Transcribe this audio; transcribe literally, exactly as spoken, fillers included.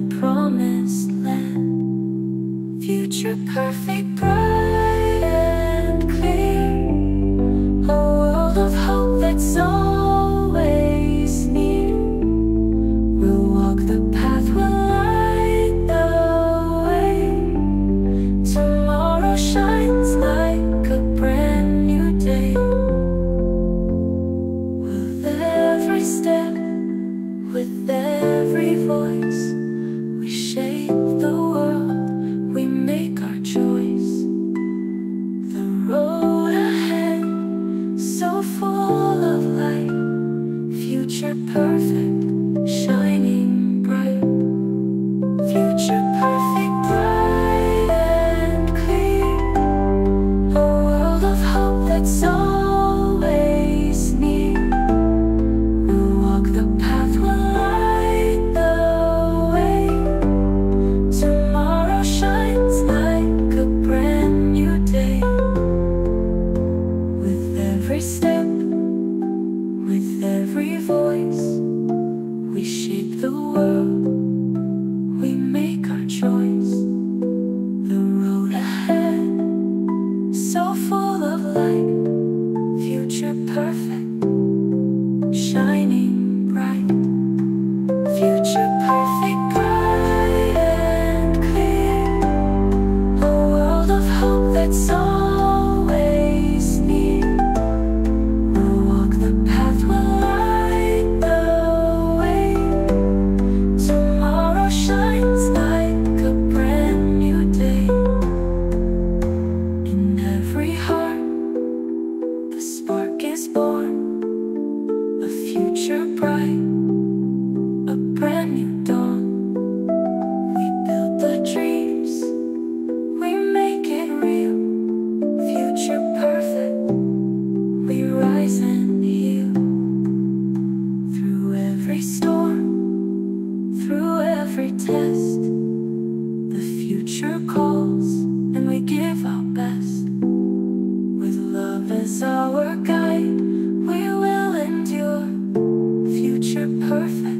the promised land. Future perfect, bright and clear, a world of hope that's always near. We'll walk the path, we'll light the way. Tomorrow shines like a brand new day. With every step, with every voice, we shape the world, we make our choice. The road ahead, so full of light, future perfect, shining bright. Future perfect, bright and clear, a world of hope that's always near. We'll walk the path, we'll we shape the world, we make our choice. The road ahead, so full of light, future perfect, shining bright. Future perfect, bright and clear, a world of hope that's all. Born a future bright, a brand new dawn. We build the dreams, we make it real. Future perfect, we rise and heal. Through every storm, through every test, the future calls and we give our best. With love as our guide, we will endure. Future perfect.